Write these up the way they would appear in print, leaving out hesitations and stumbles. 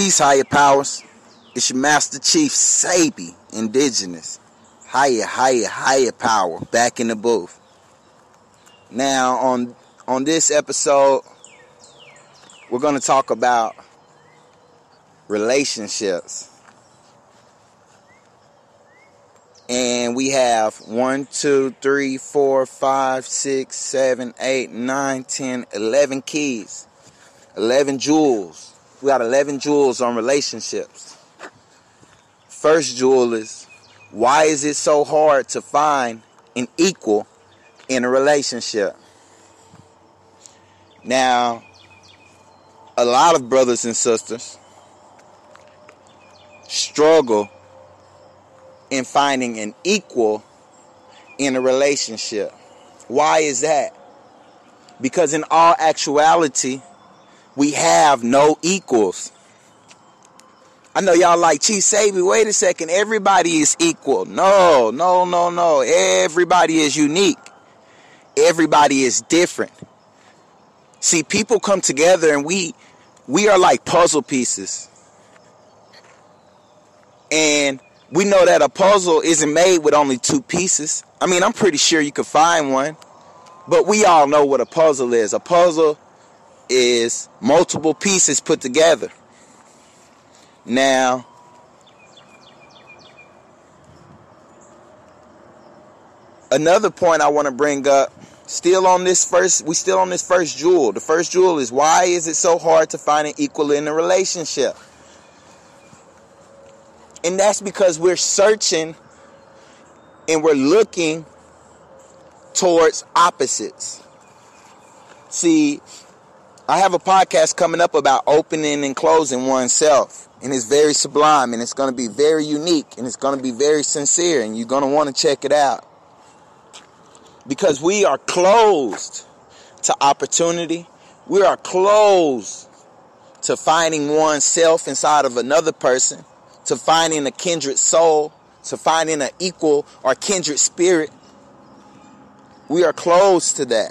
Peace, higher powers. It's your Master Chief Sebi, indigenous. Higher power, back in the booth. Now, on this episode, we're going to talk about relationships. And we have 1, 2, 3, 4, 5, 6, 7, 8, 9, 10, 11 keys. 11 jewels. We got 11 jewels on relationships. First jewel is, why is it so hard to find an equal in a relationship? Now, a lot of brothers and sisters struggle in finding an equal in a relationship. Why is that? Because in all actuality, we have no equals. I know y'all like, Chief Sebi, wait a second, everybody is equal. No. Everybody is unique. Everybody is different. See, people come together and we are like puzzle pieces. And we know that a puzzle isn't made with only two pieces. I mean, I'm pretty sure you could find one. But we all know what a puzzle is. A puzzle is multiple pieces put together. Now, another point I want to bring up, still on this first jewel. The first jewel is, why is it so hard to find an equal in a relationship? And that's because we're searching and we're looking towards opposites. See, I have a podcast coming up about opening and closing oneself. And it's very sublime, and it's going to be very unique, and it's going to be very sincere, and you're going to want to check it out. Because we are closed to opportunity. We are closed to finding oneself inside of another person, to finding a kindred soul, to finding an equal or kindred spirit. We are closed to that.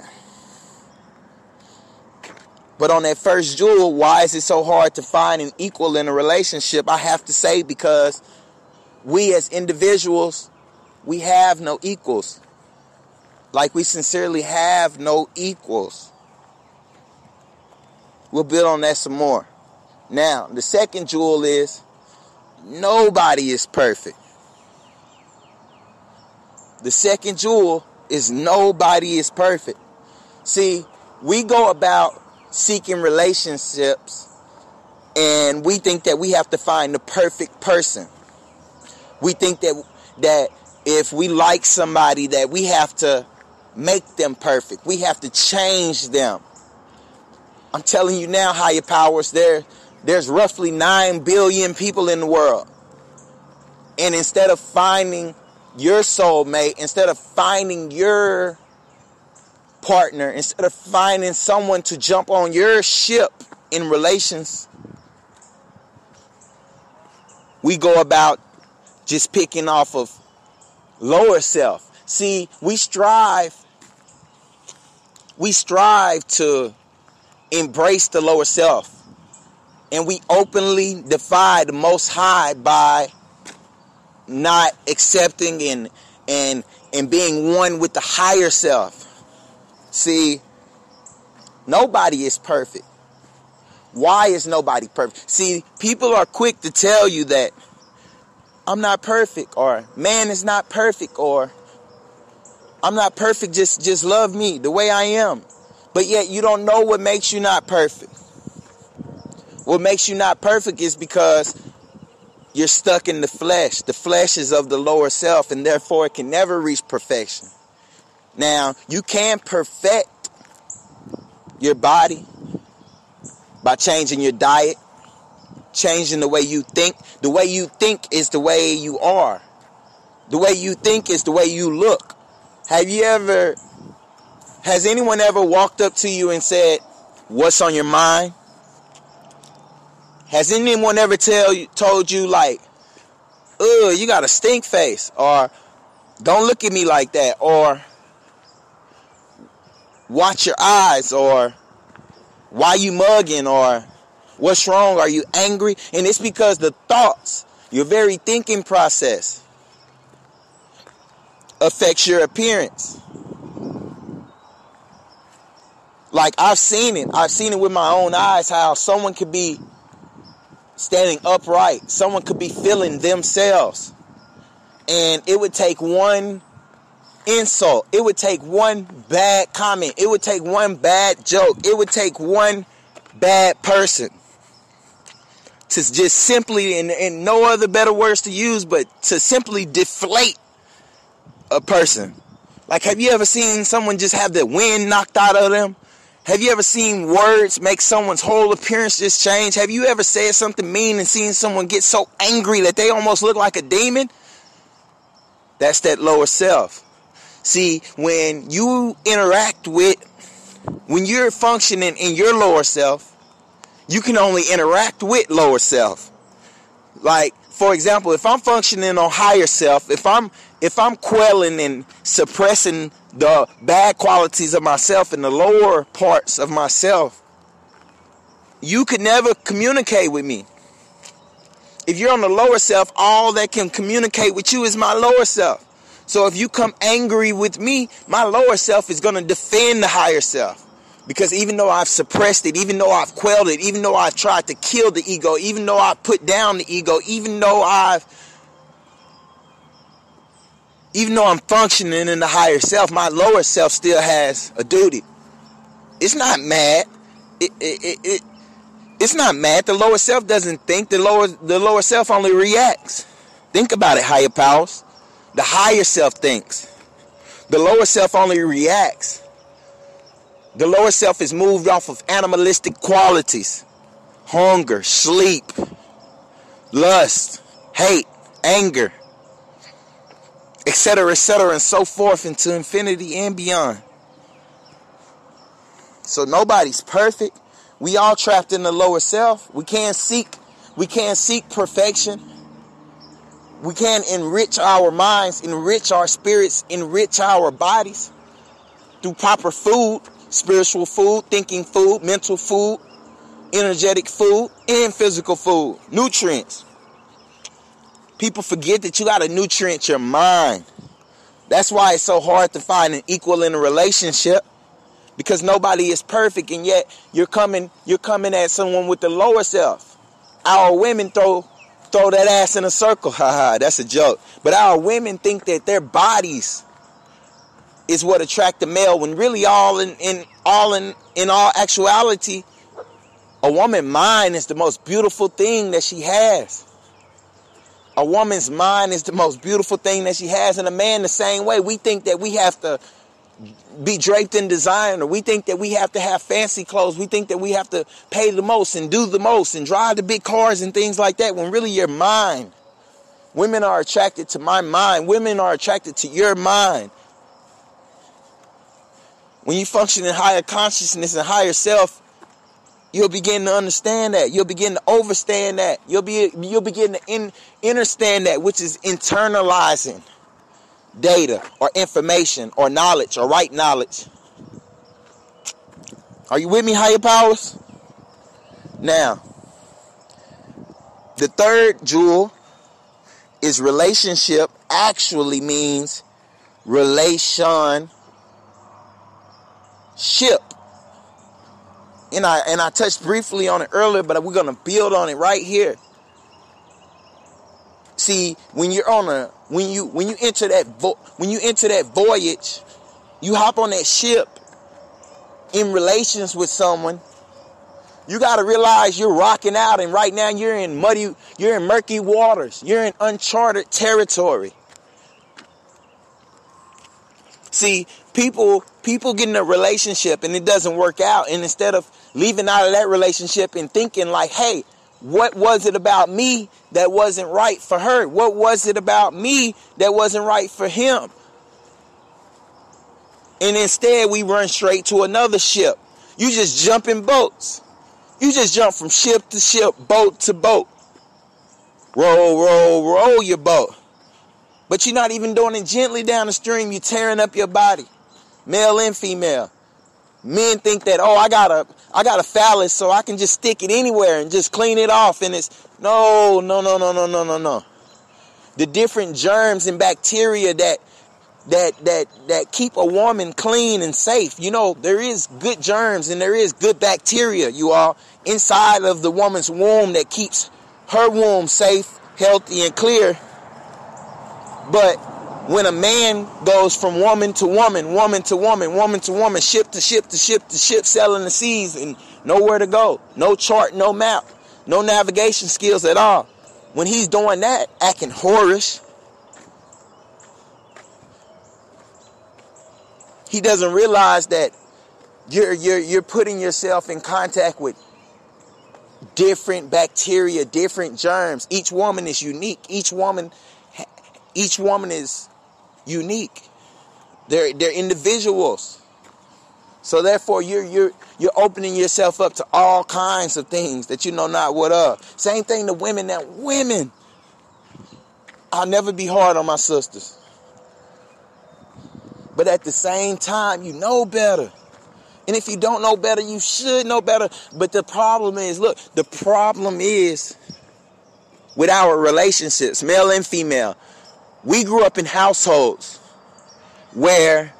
But on that first jewel, why is it so hard to find an equal in a relationship? I have to say, because we as individuals, we have no equals. Like, we sincerely have no equals. We'll build on that some more. Now, the second jewel is, nobody is perfect. The second jewel is, nobody is perfect. See, we go about seeking relationships and we think that we have to find the perfect person. We think that if we like somebody, that we have to make them perfect. We have to change them. I'm telling you now, higher powers, there's roughly 9 billion people in the world. And instead of finding your soulmate, instead of finding your partner, instead of finding someone to jump on your ship in relations, we go about just picking off of lower self. See, we strive to embrace the lower self. And we openly defy the Most High by not accepting and being one with the higher self. See, nobody is perfect. Why is nobody perfect? See, people are quick to tell you that I'm not perfect, or man is not perfect, or I'm not perfect, just love me the way I am. But yet you don't know what makes you not perfect. What makes you not perfect is because you're stuck in the flesh. The flesh is of the lower self, and therefore it can never reach perfection. Now, you can perfect your body by changing your diet, changing the way you think. The way you think is the way you are. The way you think is the way you look. Has anyone ever walked up to you and said, "What's on your mind?" Has anyone ever told you like, "Ugh, you got a stink face," or "Don't look at me like that," or "Watch your eyes," or "Why you mugging," or What's wrong? Are you angry? And it's because the thoughts, your very thinking process, affects your appearance. Like, I've seen it. I've seen it with my own eyes, how someone could be standing upright. Someone could be feeling themselves. And it would take one insult. It would take one bad comment. It would take one bad joke. It would take one bad person to just simply, and no other better words to use, but to simply deflate a person. Like, have you ever seen someone just have the wind knocked out of them? Have you ever seen words make someone's whole appearance just change? Have you ever said something mean and seen someone get so angry that they almost look like a demon? That's that lower self. See, when you interact with, when you're functioning in your lower self, you can only interact with lower self. Like, for example, if I'm functioning on higher self, if I'm quelling and suppressing the bad qualities of myself and the lower parts of myself, you could never communicate with me. If you're on the lower self, all that can communicate with you is my lower self. So if you come angry with me, my lower self is going to defend the higher self. Because even though I've suppressed it, even though I've quelled it, even though I've tried to kill the ego, even though I've put down the ego, even though I'm functioning in the higher self, my lower self still has a duty. It's not mad. It's not mad. The lower self doesn't think. The lower self only reacts. Think about it, higher powers. The higher self thinks. The lower self only reacts. The lower self is moved off of animalistic qualities. Hunger, sleep, lust, hate, anger, etc., and so forth into infinity and beyond. So nobody's perfect. We all trapped in the lower self. We can't seek perfection. We can enrich our minds, enrich our spirits, enrich our bodies through proper food, spiritual food, thinking food, mental food, energetic food, and physical food, nutrients. People forget that you got to nutrient your mind. That's why it's so hard to find an equal in a relationship, because nobody is perfect, and yet you're coming at someone with the lower self. Our women throw that ass in a circle. Haha, that's a joke. But our women think that their bodies is what attract the male, when really all in actuality, a woman's mind is the most beautiful thing that she has. A woman's mind is the most beautiful thing that she has, and a man the same way. We think that we have to be draped in designer. We think that we have to have fancy clothes. We think that we have to pay the most and do the most and drive the big cars and things like that, when really your mind. Women are attracted to my mind. Women are attracted to your mind. When you function in higher consciousness and higher self, you'll begin to understand that. You'll begin to overstand that. You'll begin to understand that, which is internalizing data or information or knowledge or right knowledge. Are you with me, higher powers? Now, the third jewel is relationship. Actually means relationship. And I touched briefly on it earlier, but we're going to build on it right here. See, when you enter that voyage, you hop on that ship in relations with someone. You got to realize you're rocking out, and right now you're in murky waters. You're in uncharted territory. See, people get in a relationship and it doesn't work out, and instead of leaving out of that relationship and thinking like, hey, what was it about me that wasn't right for her? What was it about me that wasn't right for him? And instead, we run straight to another ship. You just jump in boats. You just jump from ship to ship, boat to boat. Roll, roll, roll your boat. But you're not even doing it gently down the stream. You're tearing up your body, male and female. Men think that, oh, I got a phallus, so I can just stick it anywhere and just clean it off. And it's no. The different germs and bacteria that keep a woman clean and safe. You know, there is good germs and there is good bacteria, you all, inside of the woman's womb that keeps her womb safe, healthy, and clear. But when a man goes from woman to woman, woman to woman, woman to woman, ship to ship to ship to ship, selling the seas and nowhere to go, no chart, no map, no navigation skills at all. When he's doing that, acting whorish, he doesn't realize that you're putting yourself in contact with different bacteria, different germs. Each woman is unique. Each woman is unique. They're individuals. So therefore, you're opening yourself up to all kinds of things that you know not what of. Same thing to women. I'll never be hard on my sisters. But at the same time, you know better. And if you don't know better, you should know better. But the problem is, look, the problem is with our relationships, male and female. We grew up in households where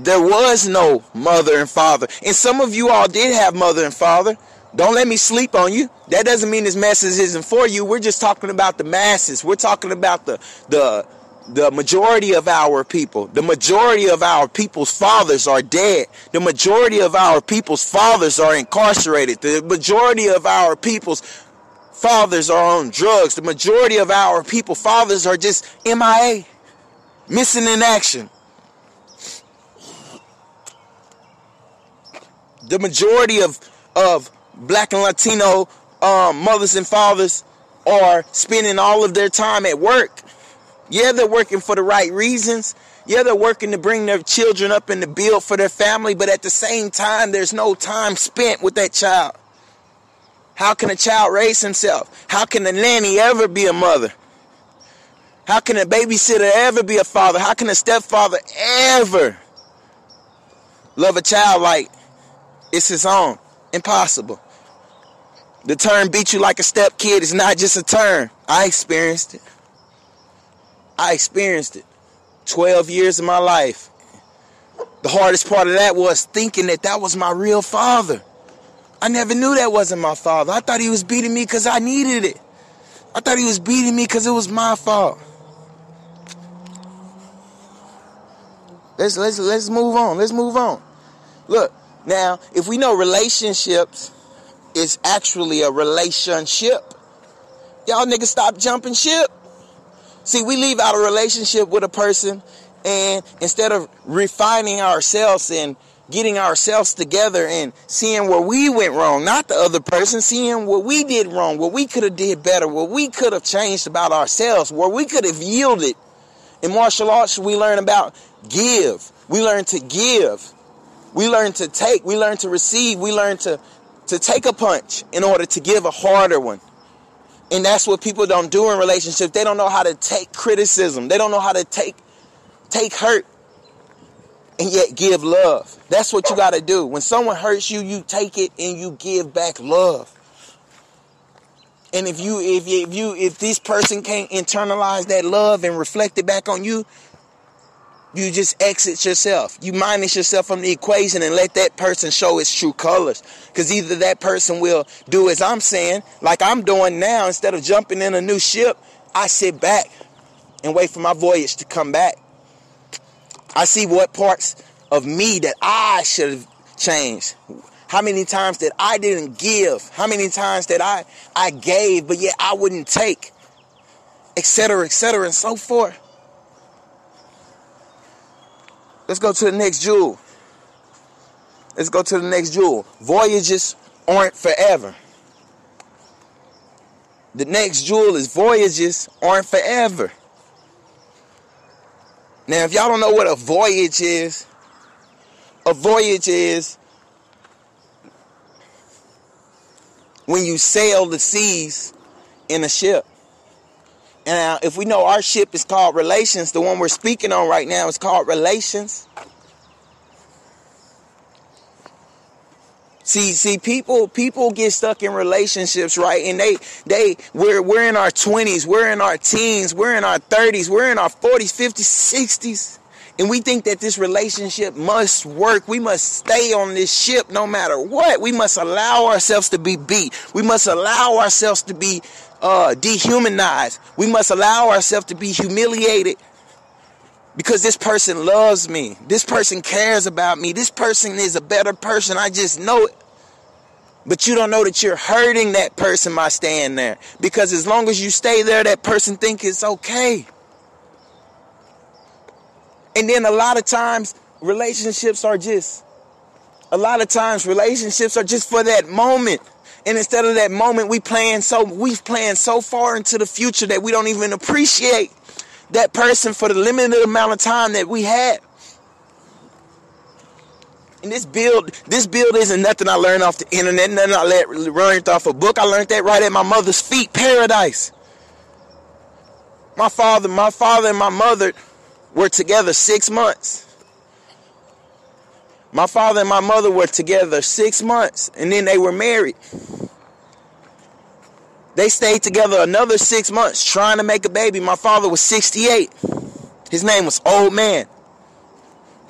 there was no mother and father. And some of you all did have mother and father. Don't let me sleep on you. That doesn't mean this message isn't for you. We're just talking about the masses. We're talking about the majority of our people. The majority of our people's fathers are dead. The majority of our people's fathers are incarcerated. The majority of our people's fathers are on drugs. The majority of our people's fathers are just MIA, missing in action. The majority of Black and Latino mothers and fathers are spending all of their time at work. Yeah, they're working for the right reasons. Yeah, they're working to bring their children up and to build for their family. But at the same time, there's no time spent with that child. How can a child raise himself? How can a nanny ever be a mother? How can a babysitter ever be a father? How can a stepfather ever love a child like it's his own? Impossible. The term beat you like a stepkid is not just a term. I experienced it. 12 years of my life. The hardest part of that was thinking that was my real father. I never knew that wasn't my father. I thought he was beating me because I needed it. I thought he was beating me because it was my fault. Let's move on. Let's move on. Look, now, if we know relationships is actually a relationship, y'all niggas stop jumping ship. See, we leave out a relationship with a person, and instead of refining ourselves and getting ourselves together and seeing where we went wrong, not the other person, seeing what we did wrong, what we could have did better, what we could have changed about ourselves, where we could have yielded. In martial arts, we learn about give. We learn to give. We learn to take. We learn to receive. We learn to take a punch in order to give a harder one. And that's what people don't do in relationships. They don't know how to take criticism. They don't know how to take hurt and yet give love. That's what you got to do. When someone hurts you, you take it and you give back love. And if this person can't internalize that love and reflect it back on you, you just exit yourself. You minus yourself from the equation and let that person show its true colors. Because either that person will do as I'm saying, like I'm doing now. Instead of jumping in a new ship, I sit back and wait for my voyage to come back. I see what parts of me that I should have changed. How many times that I didn't give. How many times that I gave, but yet I wouldn't take. Et cetera, and so forth. Let's go to the next jewel. Voyages aren't forever. The next jewel is voyages aren't forever. Now, if y'all don't know what a voyage is when you sail the seas in a ship. Now, if we know our ship is called Relations, the one we're speaking on right now is called Relations. See, people get stuck in relationships, right? And we're in our 20s, we're in our teens, we're in our 30s, we're in our 40s, 50s, 60s. And we think that this relationship must work. We must stay on this ship no matter what. We must allow ourselves to be beat. We must allow ourselves to be dehumanized. We must allow ourselves to be humiliated because this person loves me. This person cares about me. This person is a better person. I just know it. But you don't know that you're hurting that person by staying there. Because as long as you stay there, that person thinks it's okay. And then a lot of times relationships are just for that moment. And instead of that moment, we've planned so far into the future that we don't even appreciate that person for the limited amount of time that we had. And this build isn't nothing I learned off the internet, nothing I learned off a book. I learned that right at my mother's feet, paradise. My father and my mother were together 6 months. My father and my mother were together 6 months, and then they were married. They stayed together another 6 months trying to make a baby. My father was 68. His name was Old Man.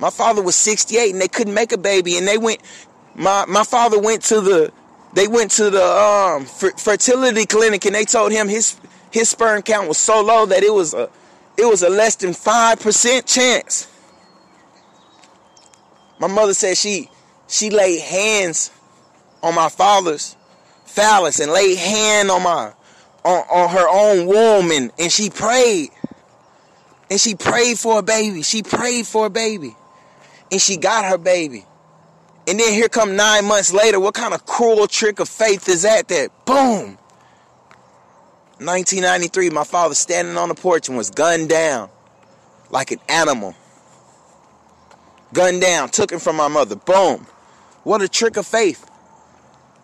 My father was 68, and they couldn't make a baby. And they went. My father went to the. They went to the fertility clinic, and they told him his sperm count was so low that it was a less than 5% chance. My mother said she laid hands on my father's phallus and laid hand on her own womb, and she prayed. And she prayed for a baby. She prayed for a baby. And she got her baby. And then here come 9 months later. What kind of cruel trick of faith is that? Boom! 1993, my father standing on the porch and was gunned down like an animal. Gunned down, took him from my mother. Boom. What a trick of faith.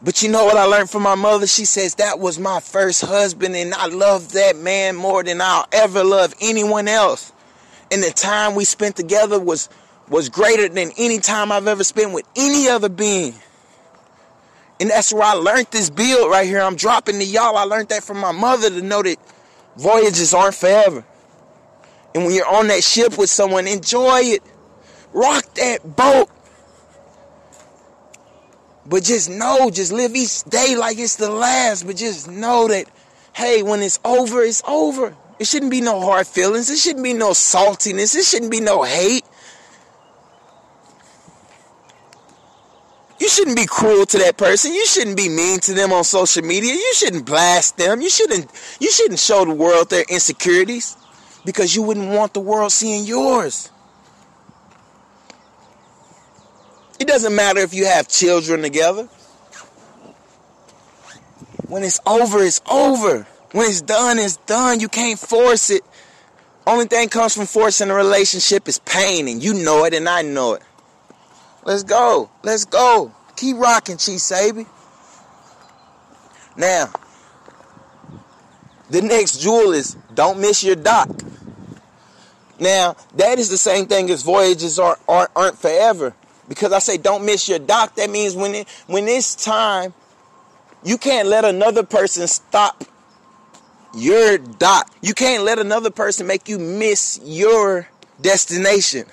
But you know what I learned from my mother? She says, that was my first husband, and I love that man more than I'll ever love anyone else. And the time we spent together was greater than any time I've ever spent with any other being. And that's where I learned this build right here. I'm dropping to y'all. I learned that from my mother, to know that voyages aren't forever. And when you're on that ship with someone, enjoy it. Rock that boat. But just know, just live each day like it's the last. But just know that, hey, when it's over, it's over. It shouldn't be no hard feelings. It shouldn't be no saltiness. It shouldn't be no hate. You shouldn't be cruel to that person. You shouldn't be mean to them on social media. You shouldn't blast them. You shouldn't show the world their insecurities, because you wouldn't want the world seeing yours. It doesn't matter if you have children together. When it's over, it's over. When it's done, it's done. You can't force it. Only thing comes from forcing a relationship is pain, and you know it and I know it. Let's go. Let's go. Keep rocking, Chief Sebi. Now, the next jewel is don't miss your dock. Now, that is the same thing as voyages aren't forever. Because I say don't miss your dock, that means when it's time, you can't let another person stop your dock. You can't let another person make you miss your destination.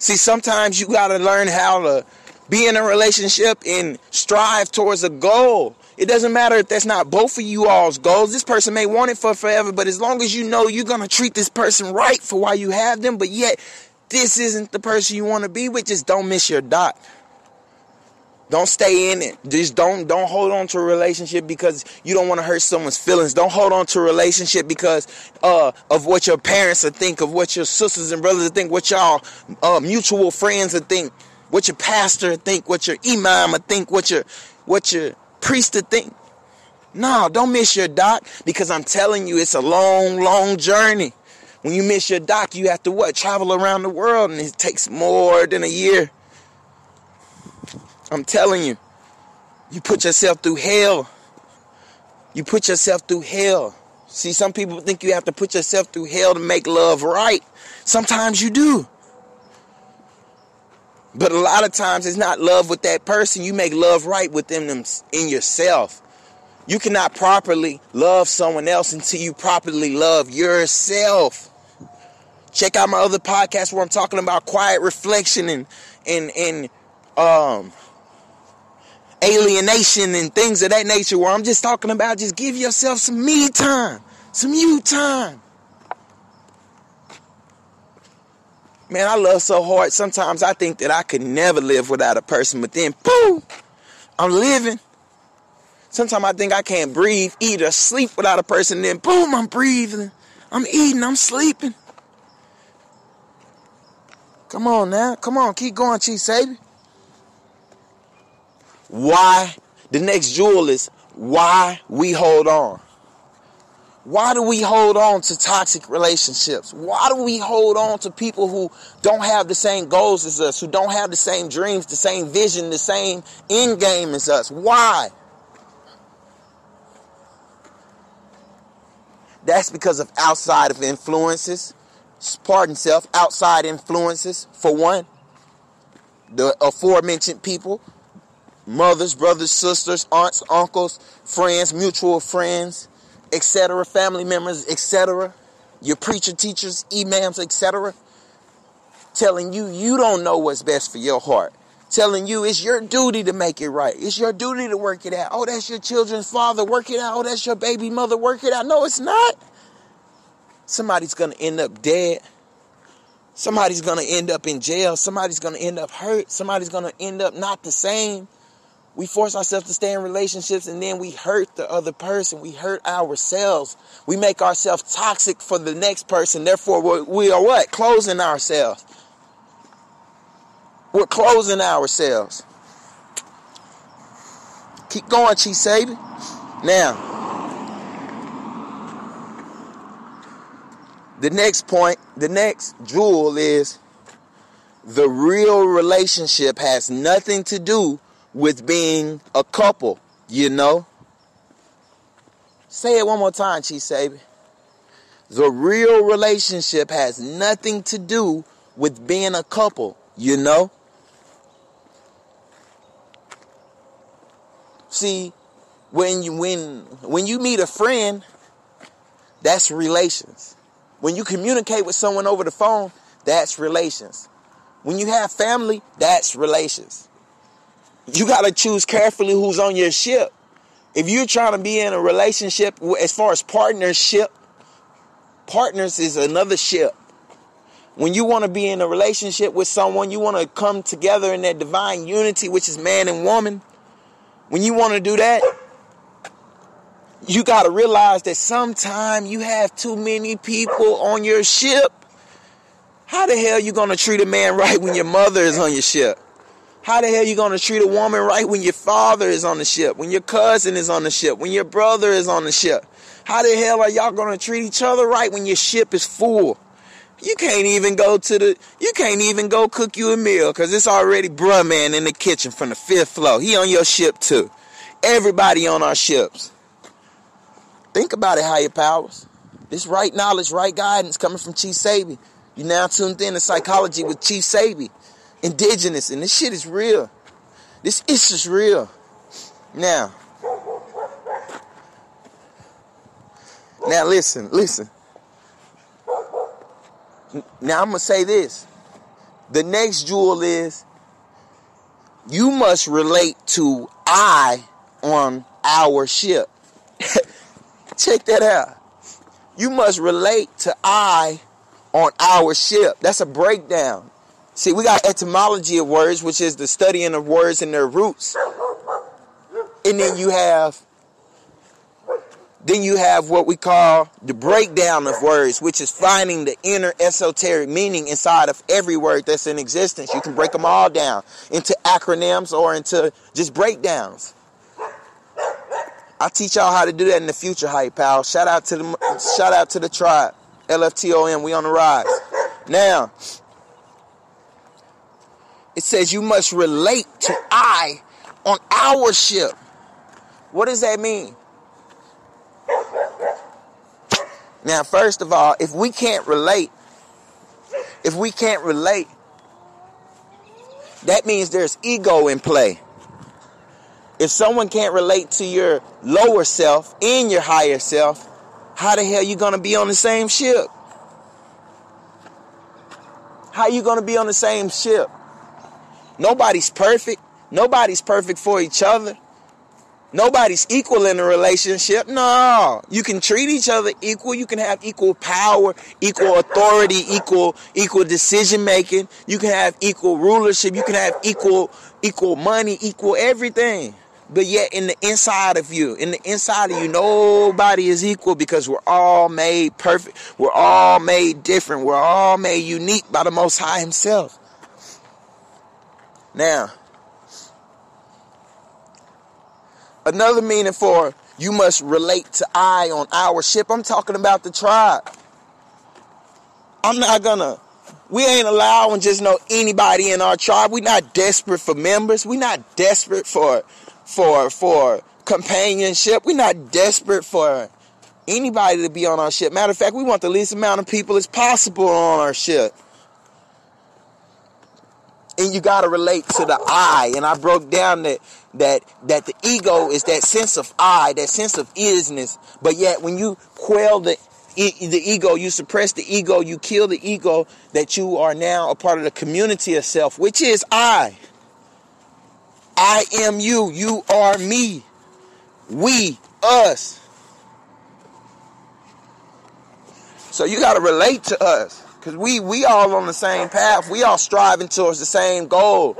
See, sometimes you got to learn how to be in a relationship and strive towards a goal. It doesn't matter if that's not both of you all's goals. This person may want it for forever, but as long as you know you're going to treat this person right for why you have them, but yet this isn't the person you want to be with, just don't miss your dot. Don't stay in it. Just don't hold on to a relationship because you don't want to hurt someone's feelings. Don't hold on to a relationship because of what your parents would think, of what your sisters and brothers would think, what y'all mutual friends would think, what your pastor would think, what your imam would think, what your priest would think. No, don't miss your doc, because I'm telling you, it's a long, long journey. When you miss your doc, you have to what? Travel around the world, and it takes more than a year. I'm telling you, you put yourself through hell. You put yourself through hell. See, some people think you have to put yourself through hell to make love right. Sometimes you do. But a lot of times it's not love with that person. You make love right within them in yourself. You cannot properly love someone else until you properly love yourself. Check out my other podcast where I'm talking about quiet reflection and alienation and things of that nature, where I'm just talking about just give yourself some me time, some you time. Man, I love so hard. Sometimes I think that I could never live without a person, but then, boom, I'm living. Sometimes I think I can't breathe, eat, or sleep without a person, then, boom, I'm breathing. I'm eating, I'm sleeping. Come on now. Come on, keep going, Chief Sebi. Why? The next jewel is why we hold on. Why do we hold on to toxic relationships? Why do we hold on to people who don't have the same goals as us, who don't have the same dreams, the same vision, the same end game as us? Why? That's because of outside of influences. Pardon self, outside influences. For one, the aforementioned people, mothers, brothers, sisters, aunts, uncles, friends, mutual friends, etc., family members, etc., your preacher, teachers, imams, etc., telling you you don't know what's best for your heart, telling you it's your duty to make it right, it's your duty to work it out. Oh, that's your children's father, work it out. Oh, that's your baby mother, work it out. No, it's not. Somebody's going to end up dead. Somebody's going to end up in jail. Somebody's going to end up hurt. Somebody's going to end up not the same. We force ourselves to stay in relationships, and then we hurt the other person. We hurt ourselves. We make ourselves toxic for the next person. Therefore, we are what? Closing ourselves. We're closing ourselves. Keep going, Chief Sebi. Now, the next point, the next jewel is the real relationship has nothing to do with being a couple, you know. Say it one more time, Chief Sebi. The real relationship has nothing to do with being a couple, you know. See, when you meet a friend, that's relations. When you communicate with someone over the phone, that's relations. When you have family, that's relations. You got to choose carefully who's on your ship. If you're trying to be in a relationship, as far as partnership, partners is another ship. When you want to be in a relationship with someone, you want to come together in that divine unity, which is man and woman. When you want to do that, you got to realize that sometimes you have too many people on your ship. How the hell are you going to treat a man right when your mother is on your ship? How the hell are you going to treat a woman right when your father is on the ship, when your cousin is on the ship, when your brother is on the ship? How the hell are y'all going to treat each other right when your ship is full? You can't even go cook you a meal because it's already bruh man in the kitchen from the 5th floor. He on your ship too. Everybody on our ships. Think about it, higher powers. This right knowledge, right guidance coming from Chief Sebi. You now tuned in to Psychology with Chief Sebi. Indigenous, and this shit is real. This issue is real. Now listen. Now I'm going to say this. The next jewel is you must relate to I on our ship. Check that out. You must relate to I on our ship. That's a breakdown. See, we got etymology of words, which is the studying of words and their roots. And then you have what we call the breakdown of words, which is finding the inner esoteric meaning inside of every word that's in existence. You can break them all down into acronyms or into just breakdowns. I'll teach y'all how to do that in the future, hype pal. Shout out to the tribe. LFTOM, we on the rise. Now, it says you must relate to I on our ship. What does that mean? Now, first of all, if we can't relate, That means there's ego in play. If someone can't relate to your lower self and your higher self, how the hell you going to be on the same ship? How you going to be on the same ship? Nobody's perfect. Nobody's perfect for each other. Nobody's equal in a relationship. No. You can treat each other equal. You can have equal power, equal authority, equal decision making. You can have equal rulership. You can have equal money, equal everything. But yet in the inside of you, nobody is equal, because we're all made perfect. We're all made different. We're all made unique by the Most High Himself. Now, another meaning for you must relate to I on our ship. I'm talking about the tribe. We ain't allowing just anybody in our tribe. We're not desperate for members. We're not desperate for companionship. We're not desperate for anybody to be on our ship. Matter of fact, we want the least amount of people as possible on our ship. And you got to relate to the I. And I broke down that the ego is that sense of I, that sense of isness. But yet when you quell the ego, you suppress the ego, you kill the ego, that you are now a part of the community of self, which is I. I am you. You are me. We. Us. So you got to relate to us. Because we all on the same path. We all striving towards the same goal.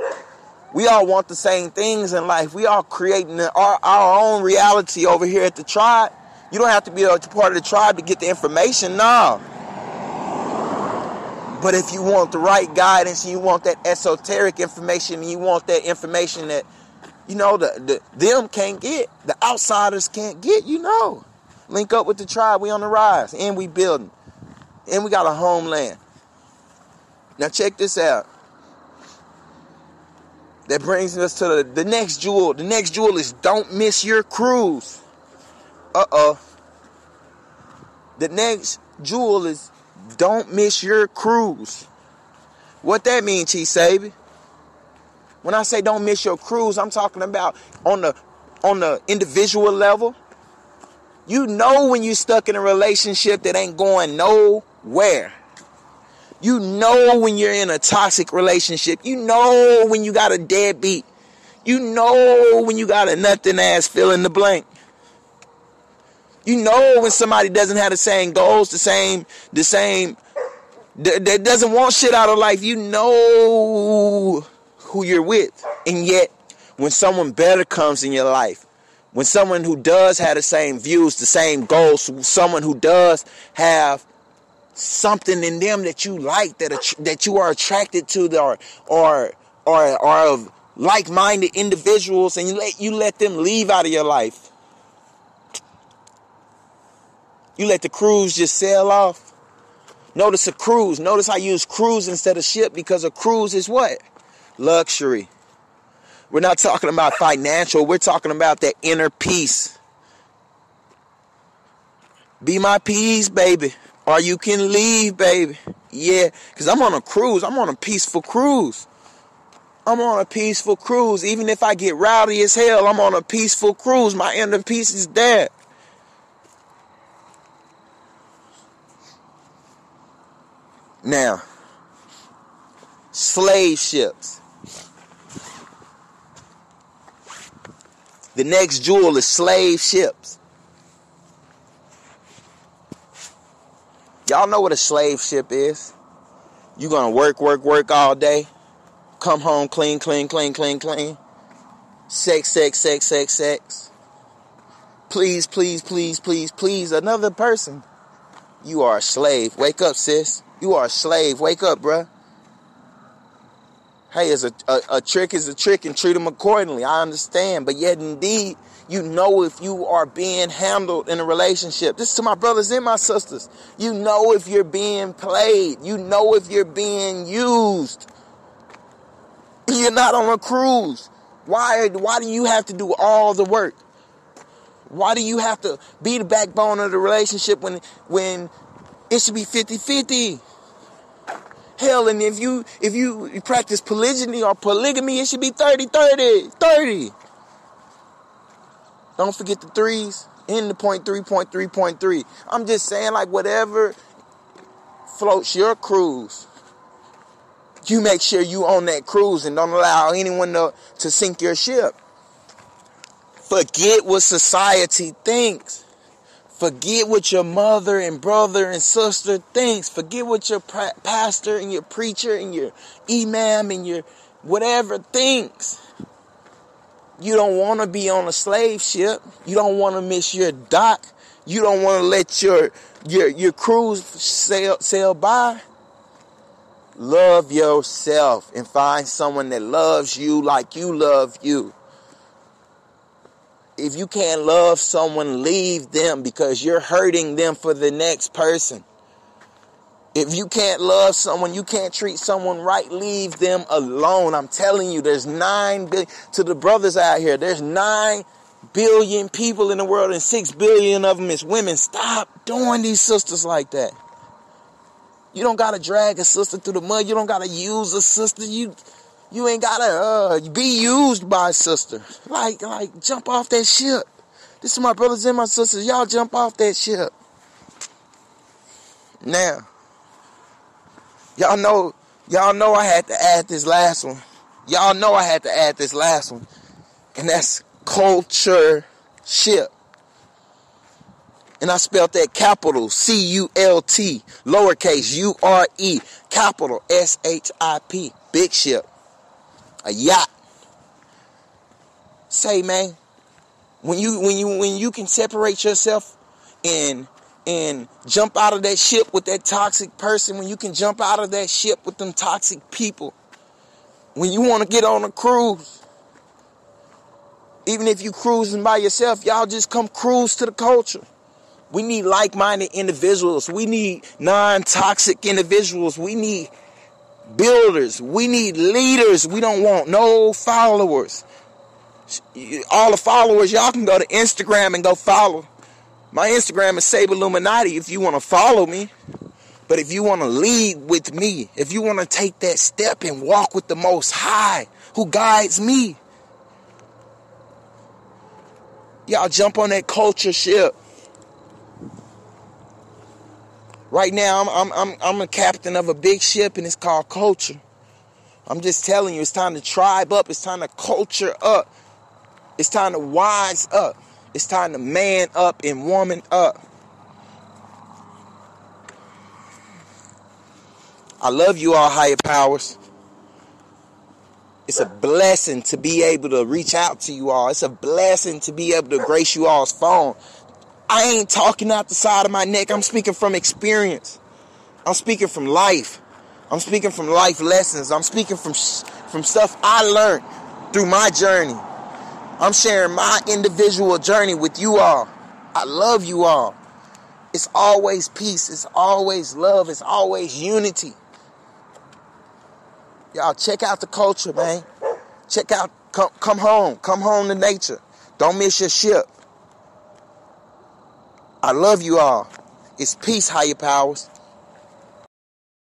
We all want the same things in life. We all creating our own reality over here at the tribe. You don't have to be a part of the tribe to get the information. No. But if you want the right guidance, you want that esoteric information, you want that information that, them can't get. The outsiders can't get, Link up with the tribe. We on the rise. And we building. And we got a homeland. Now check this out. That brings us to the next jewel. The next jewel is don't miss your cruise. The next jewel is don't miss your cruise. What that means, Chief Sebi? When I say don't miss your cruise, I'm talking about on the individual level. You know when you're stuck in a relationship that ain't going nowhere. You know when you're in a toxic relationship. You know when you got a deadbeat. You know when you got a nothing ass fill in the blank. You know when somebody doesn't have the same goals, that doesn't want shit out of life. You know who you're with. And yet, when someone better comes in your life, when someone who does have the same views, the same goals, someone who does have something in them that you like, that you are attracted to, or of like-minded individuals, and you let them leave out of your life. You let the cruise just sail off. Notice a cruise. Notice I use cruise instead of ship, because a cruise is what? Luxury. We're not talking about financial. We're talking about that inner peace. Be my peace, baby. Or you can leave, baby. Yeah, because I'm on a cruise. I'm on a peaceful cruise. Even if I get rowdy as hell, I'm on a peaceful cruise. My inner peace is there. Now, slave ships. The next jewel is slave ships. Y'all know what a slave ship is. You're going to work all day. Come home clean. Sex. Please another person. You are a slave. Wake up, sis. You are a slave. Wake up, bruh. Hey, a trick is a trick, and treat them accordingly. I understand. But yet, indeed, you know if you are being handled in a relationship. This is to my brothers and my sisters. You know if you're being played. You know if you're being used. You're not on a cruise. Why do you have to do all the work? Why do you have to be the backbone of the relationship when it should be 50-50? Hell, and if you practice polygyny or polygamy, it should be 30, 30, 30. Don't forget the threes in the point three, point three, point three. I'm just saying, like, whatever floats your cruise, you make sure you on that cruise and don't allow anyone to sink your ship. Forget what society thinks. Forget what your mother and brother and sister thinks. Forget what your pastor and your preacher and your imam and your whatever thinks. You don't want to be on a slave ship. You don't want to miss your dock. You don't want to let your cruise sail by. Love yourself and find someone that loves you like you love you. If you can't love someone, leave them, because you're hurting them for the next person. If you can't love someone, you can't treat someone right, leave them alone. I'm telling you, there's 9 billion, to the brothers out here, there's 9 billion people in the world and 6 billion of them is women. Stop doing these sisters like that. You don't got to drag a sister through the mud. You don't got to use a sister. You ain't gotta be used by a sister. Like, jump off that ship. This is my brothers and my sisters. Y'all jump off that ship. Now, y'all know I had to add this last one. Y'all know I had to add this last one. And that's culture ship. And I spelled that capital C-U-L-T, lowercase U-R-E, capital S-H-I-P, big ship. A yacht. Say, man, when you can separate yourself and jump out of that ship with that toxic person, when you can jump out of that ship with them toxic people, when you want to get on a cruise, even if you cruising by yourself, y'all just come cruise to the culture. We need like-minded individuals. We need non-toxic individuals. We need builders. We need leaders. We don't want no followers. All the followers, y'all can go to Instagram and go follow. My Instagram is Sabe Illuminati if you want to follow me. But if you want to lead with me, if you want to take that step and walk with the Most High who guides me, y'all jump on that culture ship. Right now, I'm a captain of a big ship, and it's called culture. I'm just telling you, it's time to tribe up. It's time to culture up. It's time to wise up. It's time to man up and woman up. I love you all, higher powers. It's a blessing to be able to reach out to you all. It's a blessing to be able to grace you all's phone. I ain't talking out the side of my neck. I'm speaking from experience. I'm speaking from life. I'm speaking from life lessons. I'm speaking from stuff I learned through my journey. I'm sharing my individual journey with you all. I love you all. It's always peace. It's always love. It's always unity. Y'all check out the culture, man. Check out, come home. Come home to nature. Don't miss your ship. I love you all. It's peace, higher powers.